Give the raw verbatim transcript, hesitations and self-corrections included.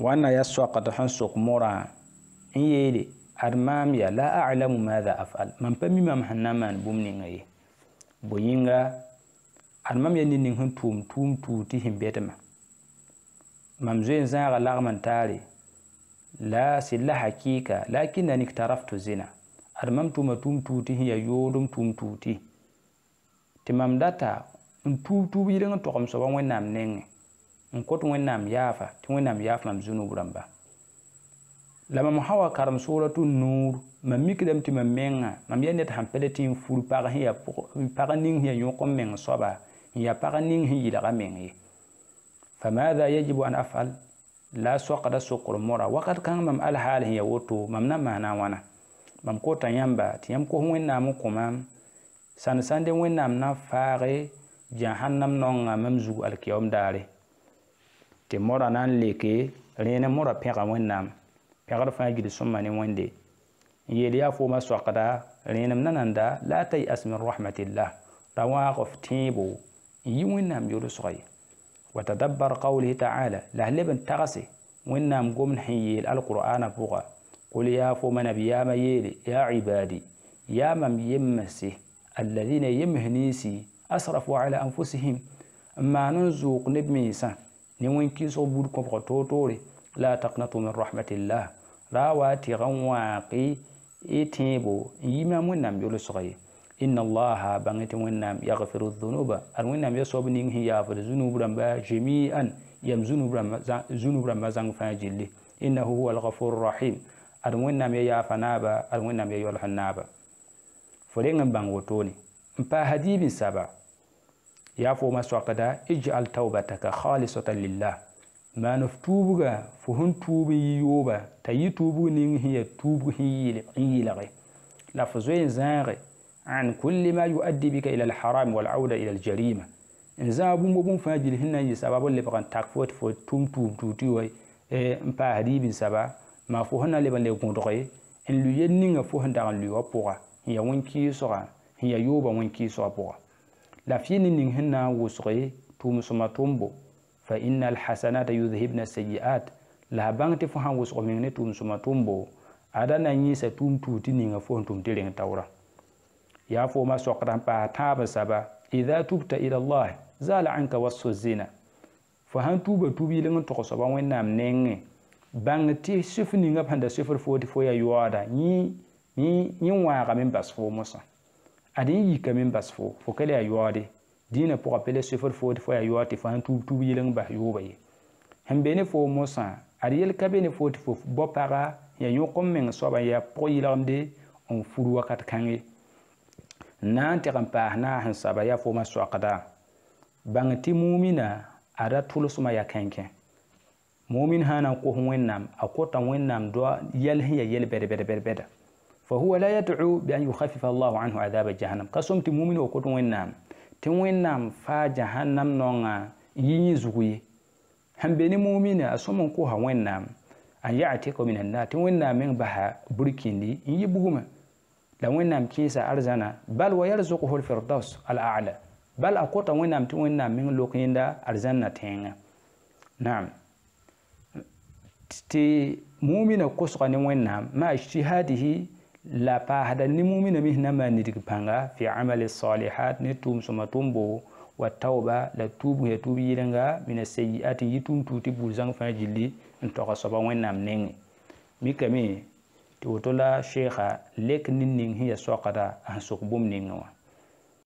وانا يسوع قد حنسق مورا ان يلي ارمام يا لا اعلم ماذا افعل من بمي ما محنمان بومني بوينغا ارمام يا نين هن توم توم توتيهم بيتما ممزين زاغ لغمان تالي لا سلا حقيقه لكنني اقترفت زنا ارمام توم توم توتي يا يودم توم توتي تمام داتا ان توم توبي لغن توكم سو وانام نين نكوت وينام يافا توينام يافا مزونو برامبا لما محاوا كرم سورة النور مميك دم تممينا مميانة همبلتين فول باغيا باغنين هي يوكم من صبا هي باغنين هي لغامين. فماذا يجب أن أفعل؟ لا سوق سوق المورا وقد كان مم الحال هي وتو ممنا مانا وانا ممكوتا يامبا تيمكو وينامو كمام سان ساندي وينام نافاري جهنم نونغا ممزو الكيوم داري te mora nan leke rene mora pega wennam pega fa gidi somane wende yeli ya fo ma soqada rene nananda la tay asmin rahmatillah tawaqaf tibu yi wennam yoro soy wa tadabbar qawlihi ta'ala la laban tagasi wennam gomn hayil alqur'ana buqa qul ya fo man biyama yeli ya ibadi ya mam yimsi alladhina yimhnisi asrafu ala anfusihim amma nunzuq nibmisa نوينكي صبور كبرتوري لا تقنطوا من رحمة الله رواتي غواقي إتيبو يما منام يلصغي إن الله بانت منام يغفر الذنوب المنام يصوبني هي يغفر الذنوب رمبا جميعا يمزنوب رمبا زنفاجلي إنه هو الغفور الرحيم المنام يافنابا المنام يولحنابا فلين بانغوتوني مبا هديب سبا يا فوما سوقدا اجعل توبتك خالصة لله ما نفتوبك فهن توب يوبا تي توب نين هي توب هي لغي لفظين زاغي عن كل ما يؤدي بك إلى الحرام والعودة إلى الجريمة إن زابو مبون فاجل هنا يسبب اللي بغن تاكفوت فوت توم توم توتيوي مبا هديب سبا ما فهن اللي بغن لغن رغي إن لو ينين فهن دغن لغا بغا هي وينكي سغا هي يوبا وينكي سغا بغا لا فينين هنا وسري توم سماتومبو فإن الحسنات يذهبن السيئات لا بانتي فهان وسرمين توم سماتومبو أدانا نيسا توم توتينين فون توم تيلين تورا يا فوما سوكران باتابا سابا إذا تبت إلى الله زال عنك وصف الزنا فهان توبا توبي لين تقصبا وينام نين بانتي سفنين أبهان دا سفر فوتي فويا يوادا ني ني ني وارا من باس فوموسا adi kamin basfo fokale ayuade dina pour appeler sefer fo fo ayuate fan tu tu yeleng ba yobaye hambene fo mosa ariel kabene fo fo bopara ya yokom men soba ya poyilamde on furu wakat kangi nan te kampa na han saba ya fo maso akada bangti mu'mina ada tulusuma ya kanke mu'min hana ko wonnam akota wonnam do yel ya yel bede bede bede فهو لا يدعو بأن يخفف الله عنه عذاب جهنم قسمت مؤمن وقلت وينام تنوينام فا جهنم نونا ينزوي هم بني مؤمن أسمن كوها وينام أن يعتق من النار تنوينام من بها بركين لي يبغم لوينام كيسا أرزانا بل ويرزقه الفردوس الأعلى بل أقوت وينام تنوينام من لوكين دا أرزانا تين نعم تي مؤمن قصغن وينام ما اجتهاده لا فهذا المؤمن مهنا ما ندقبها في عمل الصالحات نتوم سماتومبو والتوبة لا توب يتوب يلنغا من السيئات يتوم توتي بوزان فاجلي انتوغا صبا وينام نيني ميكامي توتولا شيخا لك نين هي سوقدا أهسوق بوم نينوا